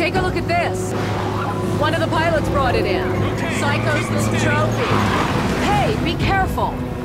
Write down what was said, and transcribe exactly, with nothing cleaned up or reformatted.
Take a look at this. One of the pilots brought it in. Psycho's little trophy. Hey, be careful.